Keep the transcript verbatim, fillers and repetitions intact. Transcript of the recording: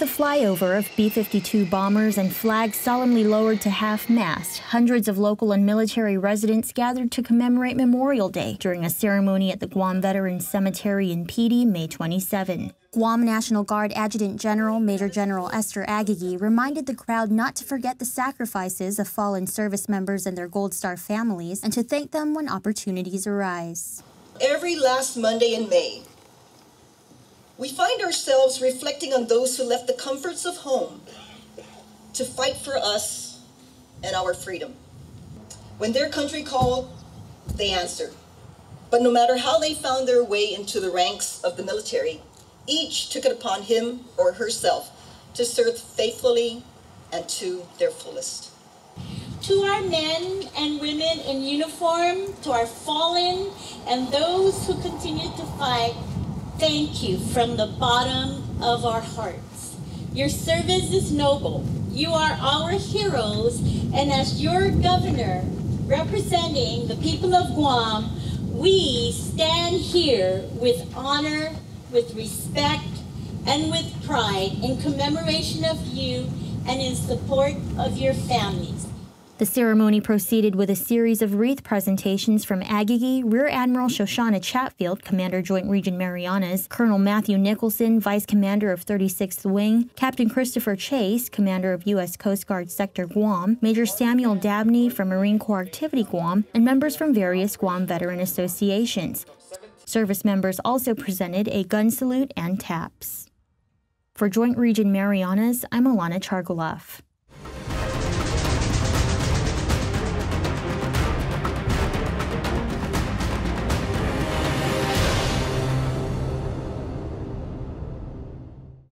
the flyover of B fifty-two bombers and flags solemnly lowered to half-mast, hundreds of local and military residents gathered to commemorate Memorial Day during a ceremony at the Guam Veterans Cemetery in Piti, May twenty-seventh. Guam National Guard Adjutant General Major General Esther Agigi reminded the crowd not to forget the sacrifices of fallen service members and their Gold Star families and to thank them when opportunities arise. Every last Monday in May, we find ourselves reflecting on those who left the comforts of home to fight for us and our freedom. When their country called, they answered. But no matter how they found their way into the ranks of the military, each took it upon him or herself to serve faithfully and to their fullest. To our men and women in uniform, to our fallen, and those who continue to fight, thank you from the bottom of our hearts. Your service is noble. You are our heroes, and as your governor representing the people of Guam, we stand here with honor, with respect, and with pride in commemoration of you and in support of your families. The ceremony proceeded with a series of wreath presentations from Agigi, Rear Admiral Shoshana Chatfield, Commander Joint Region Marianas, Colonel Matthew Nicholson, Vice Commander of thirty-sixth Wing, Captain Christopher Chase, Commander of U S Coast Guard Sector Guam, Major Samuel Dabney from Marine Corps Activity Guam, and members from various Guam veteran associations. Service members also presented a gun salute and taps. For Joint Region Marianas, I'm Alana Chargulaff.